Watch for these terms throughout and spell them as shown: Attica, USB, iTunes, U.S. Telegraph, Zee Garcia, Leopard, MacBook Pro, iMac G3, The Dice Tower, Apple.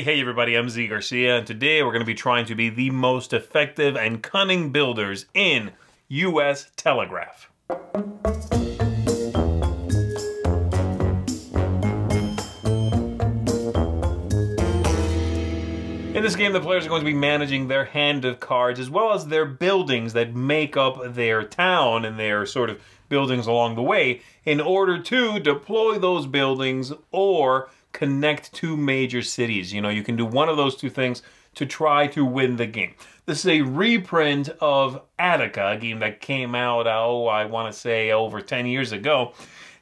Hey everybody, I'm Zee Garcia, and today we're going to be trying to be the most effective and cunning builders in U.S. Telegraph. In this game, the players are going to be managing their hand of cards as well as their buildings that make up their town and their sort of buildings along the way in order to deploy those buildings or connect two major cities. You know, you can do one of those two things to try to win the game. This is a reprint of Attica, a game that came out, I want to say over 10 years ago.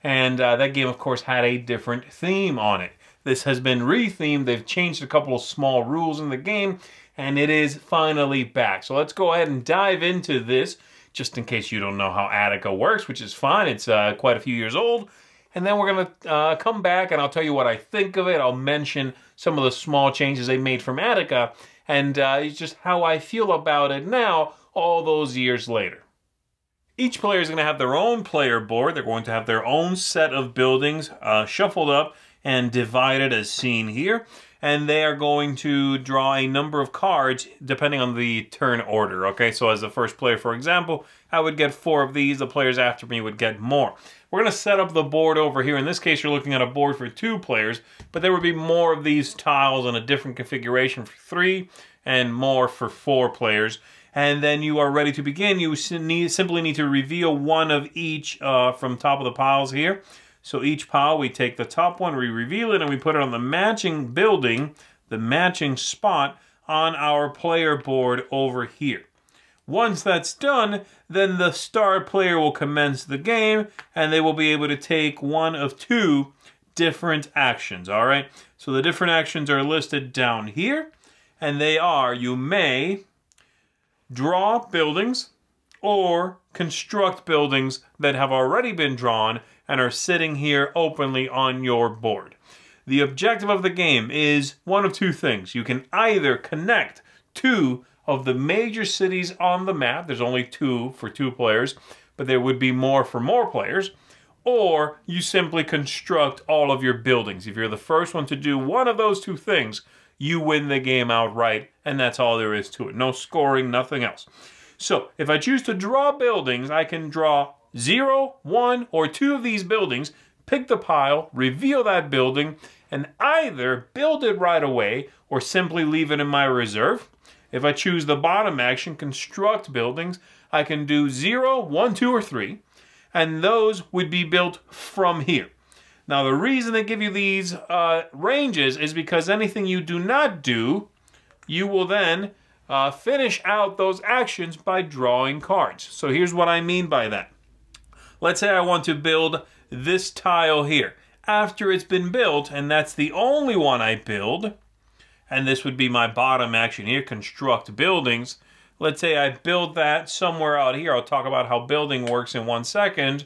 And that game, of course, had a different theme on it. This has been re-themed. They've changed a couple of small rules in the game, and it is finally back. So let's go ahead and dive into this, just in case you don't know how Attica works, which is fine. It's quite a few years old. And then we're going to come back and I'll tell you what I think of it. I'll mention some of the small changes they made from Attica and just how I feel about it now, all those years later. Each player is going to have their own player board. They're going to have their own set of buildings shuffled up and divided as seen here. And they are going to draw a number of cards depending on the turn order. Okay, so as the first player, for example, I would get 4 of these. The players after me would get more. We're going to set up the board over here. In this case, you're looking at a board for 2 players, but there would be more of these tiles in a different configuration for 3 and more for 4 players. And then you are ready to begin. You simply need to reveal one of each from top of the piles here. So each pile, we take the top one, we reveal it, and we put it on the matching building, the matching spot on our player board over here. Once that's done, then the star player will commence the game, and they will be able to take one of 2 different actions, all right? So the different actions are listed down here, and they are, you may draw buildings or construct buildings that have already been drawn and are sitting here openly on your board. The objective of the game is one of 2 things. You can either connect 2 of the major cities on the map. There's only 2 for 2 players, but there would be more for more players. Or you simply construct all of your buildings. If you're the first one to do one of those 2 things, you win the game outright, and that's all there is to it. No scoring, nothing else. So if I choose to draw buildings, I can draw 0, 1, or 2 of these buildings, pick the pile, reveal that building, and either build it right away or simply leave it in my reserve. If I choose the bottom action, construct buildings, I can do 0, 1, 2, or 3, and those would be built from here. Now the reason they give you these ranges is because anything you do not do, you will then finish out those actions by drawing cards. So here's what I mean by that. Let's say I want to build this tile here. After it's been built, and that's the only one I build, and this would be my bottom action here, construct buildings. Let's say I build that somewhere out here. I'll talk about how building works in one second.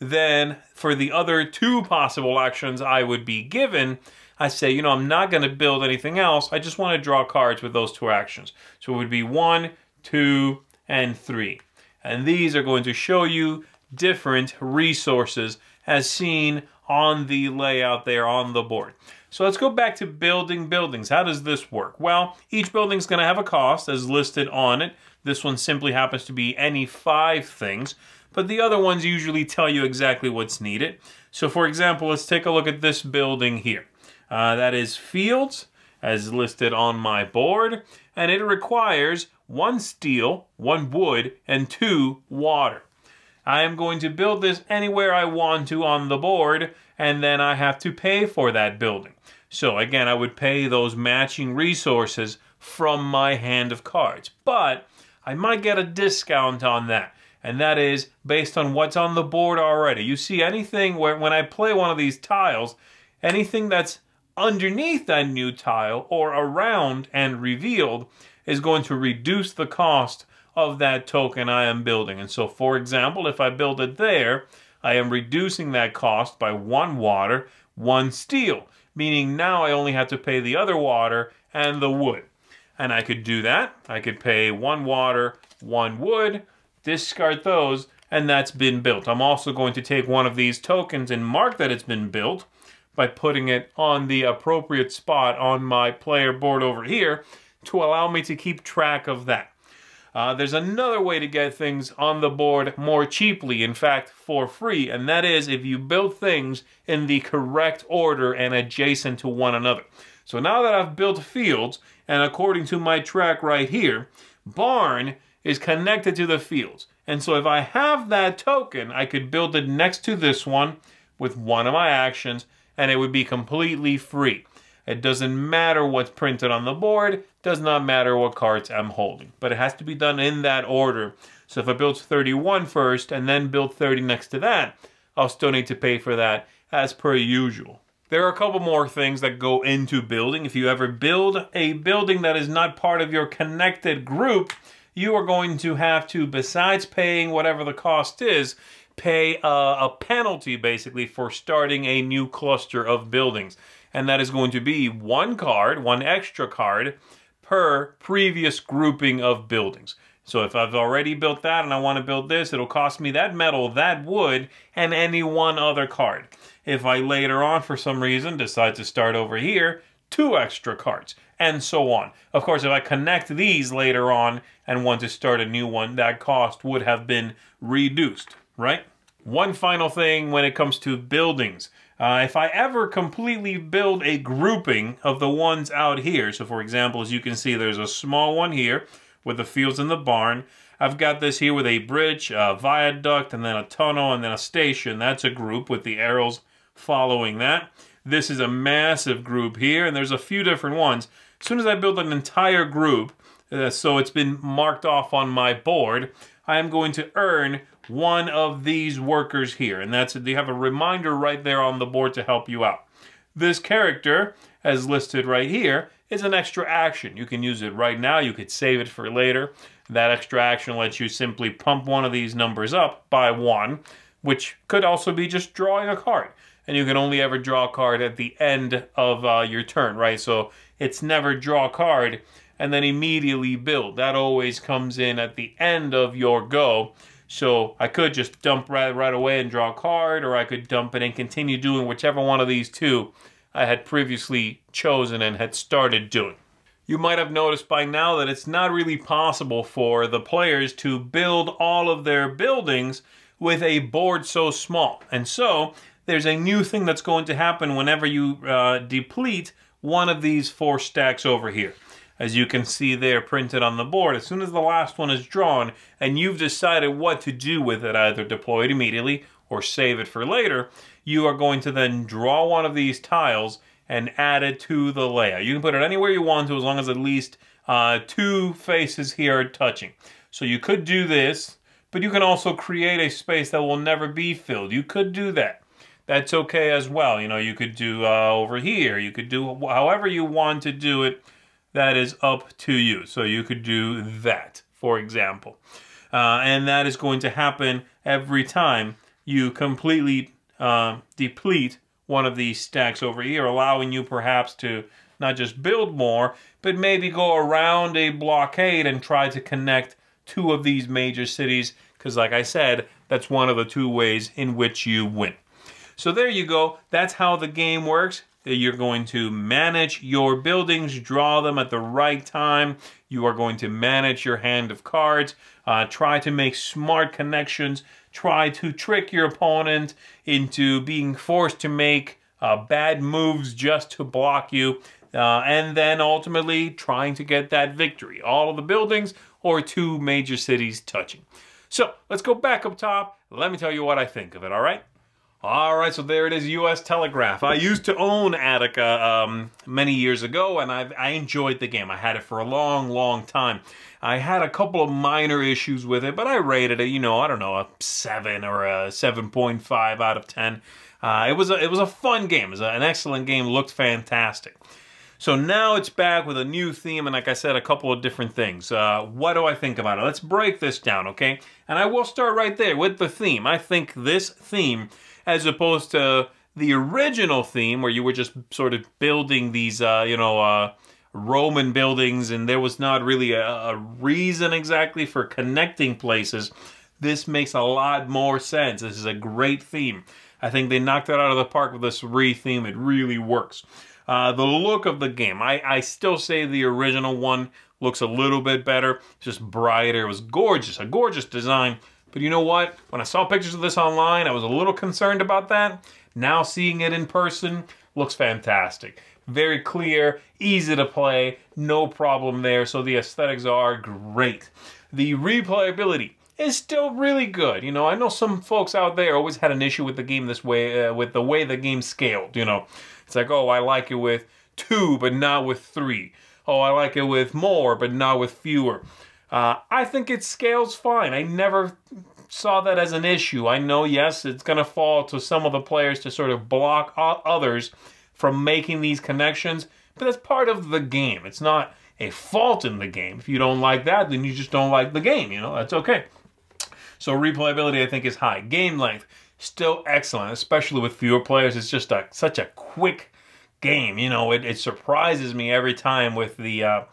Then for the other 2 possible actions I would be given, I say, you know, I'm not going to build anything else. I just want to draw cards with those 2 actions. So it would be 1, 2, and 3. And these are going to show you different resources as seen on the layout there on the board. So let's go back to building buildings. How does this work? Well, each building's going to have a cost as listed on it. This one simply happens to be any 5 things, but the other ones usually tell you exactly what's needed. So for example, let's take a look at this building here. That is fields as listed on my board, and it requires 1 steel, 1 wood, and 2 water. I am going to build this anywhere I want to on the board, and then I have to pay for that building. So again, I would pay those matching resources from my hand of cards, but I might get a discount on that, and that is based on what's on the board already. You see anything where when I play one of these tiles, anything that's underneath that new tile or around and revealed is going to reduce the cost of that token I am building. And so for example, if I build it there, I am reducing that cost by 1 water, 1 steel, meaning now I only have to pay the other water and the wood. And I could do that. I could pay 1 water, 1 wood, discard those, and that's been built. I'm also going to take one of these tokens and mark that it's been built, by putting it on the appropriate spot on my player board over here to allow me to keep track of that. There's another way to get things on the board more cheaply, in fact, for free, and that is if you build things in the correct order and adjacent to one another. So now that I've built fields, and according to my track right here, barn is connected to the fields. And so if I have that token, I could build it next to this one with one of my actions, and it would be completely free. It doesn't matter what's printed on the board, does not matter what cards I'm holding. But it has to be done in that order. So if I build 31 first and then build 30 next to that, I'll still need to pay for that as per usual. There are a couple more things that go into building. If you ever build a building that is not part of your connected group, you are going to have to, besides paying whatever the cost is, pay a penalty basically for starting a new cluster of buildings. And that is going to be one card, one extra card, per previous grouping of buildings. So if I've already built that and I want to build this, it'll cost me that metal, that wood, and any one other card. If I later on, for some reason, decide to start over here, two extra cards, and so on. Of course, if I connect these later on and want to start a new one, that cost would have been reduced, right? One final thing when it comes to buildings. If I ever completely build a grouping of the ones out here, so for example, as you can see, there's a small one here with the fields and the barn. I've got this here with a bridge, a viaduct, and then a tunnel, and then a station. That's a group with the arrows following that. This is a massive group here, and there's a few different ones. As soon as I build an entire group, so it's been marked off on my board, I am going to earn one of these workers here, and that's it. They have a reminder right there on the board to help you out. This character, as listed right here, is an extra action. You can use it right now, you could save it for later. That extra action lets you simply pump one of these numbers up by one, which could also be just drawing a card. And you can only ever draw a card at the end of your turn, right? So it's never draw a card and then immediately build. That always comes in at the end of your go. So I could just dump right away and draw a card, or I could dump it and continue doing whichever one of these two I had previously chosen and had started doing. You might have noticed by now that it's not really possible for the players to build all of their buildings with a board so small. And so there's a new thing that's going to happen whenever you deplete one of these four stacks over here. As you can see there printed on the board, as soon as the last one is drawn and you've decided what to do with it, either deploy it immediately or save it for later, you are going to then draw one of these tiles and add it to the layout. You can put it anywhere you want to, as long as at least two faces here are touching. So you could do this, but you can also create a space that will never be filled. You could do that. That's okay as well. You know, you could do over here. You could do however you want to do it. That is up to you. So you could do that, for example. And that is going to happen every time you completely deplete one of these stacks over here, allowing you perhaps to not just build more, but maybe go around a blockade and try to connect two of these major cities, because like I said, that's one of the two ways in which you win. So there you go. That's how the game works. You're going to manage your buildings, draw them at the right time. You are going to manage your hand of cards, try to make smart connections, try to trick your opponent into being forced to make bad moves just to block you, and then ultimately trying to get that victory. All of the buildings or two major cities touching. So let's go back up top. Let me tell you what I think of it, all right? All right, so there it is, U.S. Telegraph. I used to own Attica many years ago, and I enjoyed the game. I had it for a long, long time. I had a couple of minor issues with it, but I rated it, you know, I don't know, a 7 or a 7.5 out of 10. It was a fun game. It was an excellent game. It looked fantastic. So now it's back with a new theme, and like I said, a couple of different things. What do I think about it? Let's break this down, okay? And I will start right there with the theme. I think this theme, as opposed to the original theme where you were just sort of building these, you know, Roman buildings, and there was not really a reason exactly for connecting places, this makes a lot more sense. This is a great theme. I think they knocked it out of the park with this re-theme. It really works. The look of the game, I still say the original one looks a little bit better. It's just brighter. It was gorgeous, a gorgeous design. But you know what? When I saw pictures of this online, I was a little concerned about that. Now seeing it in person, looks fantastic. Very clear, easy to play, no problem there. So the aesthetics are great. The replayability is still really good. You know, I know some folks out there always had an issue with the game this way, with the way the game scaled. You know, it's like, oh, I like it with 2, but not with 3. Oh, I like it with more, but not with fewer. I think it scales fine. I never saw that as an issue. I know, yes, it's going to fall to some of the players to sort of block others from making these connections, but that's part of the game. It's not a fault in the game. If you don't like that, then you just don't like the game, you know, that's okay. So replayability, I think, is high. Game length, still excellent, especially with fewer players. It's just such a quick game, you know. It surprises me every time with the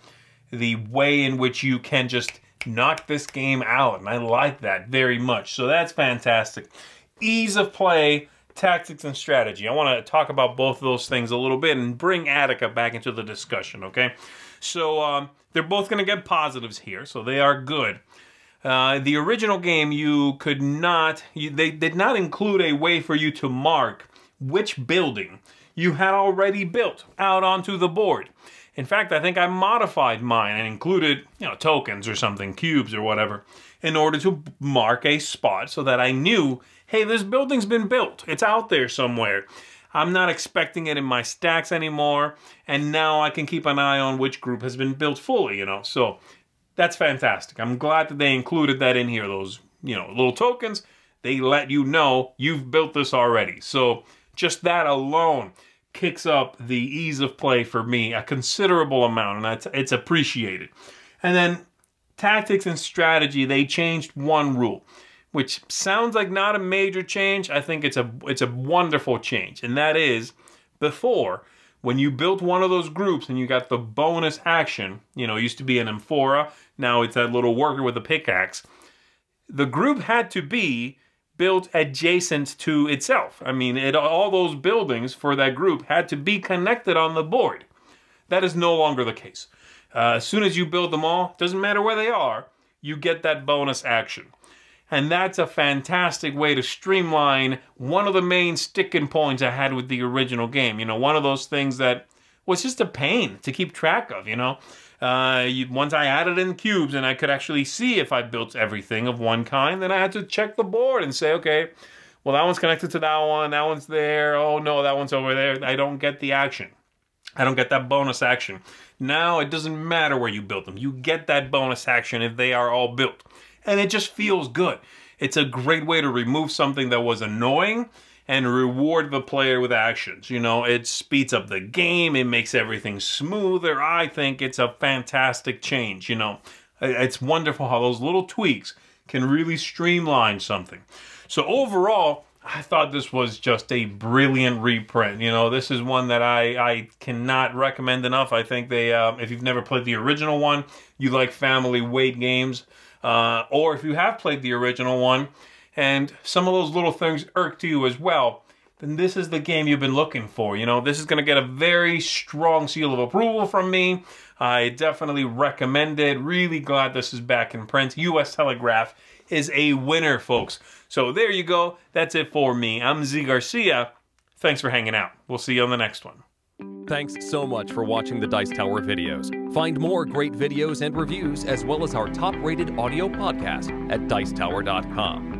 way in which you can just knock this game out, and I like that very much. So that's fantastic. Ease of play, tactics, and strategy. I want to talk about both of those things a little bit and bring Attica back into the discussion, okay? So they're both going to get positives here, so they are good. The original game, they did not include a way for you to mark which building you had already built out onto the board. In fact, I think I modified mine and included, you know, tokens or something, cubes or whatever, in order to mark a spot so that I knew, hey, this building's been built. It's out there somewhere. I'm not expecting it in my stacks anymore, and now I can keep an eye on which group has been built fully, you know. So that's fantastic. I'm glad that they included that in here, those, you know, little tokens. They let you know you've built this already. So just that alone kicks up the ease of play for me a considerable amount, and it's appreciated. And then tactics and strategy, they changed one rule, which sounds like not a major change. I think it's a wonderful change, and that is, before, when you built one of those groups and you got the bonus action, you know, it used to be an amphora, now it's that little worker with a pickaxe, the group had to be built adjacent to itself. I mean, all those buildings for that group had to be connected on the board. That is no longer the case. As soon as you build them all, doesn't matter where they are, you get that bonus action. And that's a fantastic way to streamline one of the main sticking points I had with the original game. You know, one of those things that was just a pain to keep track of, you know. Once I added in cubes and I could actually see if I built everything of one kind, then I had to check the board and say, okay, well, that one's connected to that one's there, oh no, that one's over there. I don't get the action. I don't get that bonus action. Now it doesn't matter where you built them. You get that bonus action if they are all built. And it just feels good. It's a great way to remove something that was annoying and reward the player with actions. You know, it speeds up the game, it makes everything smoother. I think it's a fantastic change, you know. It's wonderful how those little tweaks can really streamline something. So overall, I thought this was just a brilliant reprint. You know, this is one that I cannot recommend enough. I think they, if you've never played the original one, you like family weight games, or if you have played the original one, and some of those little things irked you as well, then this is the game you've been looking for. You know, this is going to get a very strong seal of approval from me. I definitely recommend it. Really glad this is back in print. U.S. Telegraph is a winner, folks. So there you go. That's it for me. I'm Zee Garcia. Thanks for hanging out. We'll see you on the next one. Thanks so much for watching the Dice Tower videos. Find more great videos and reviews, as well as our top-rated audio podcast at dicetower.com.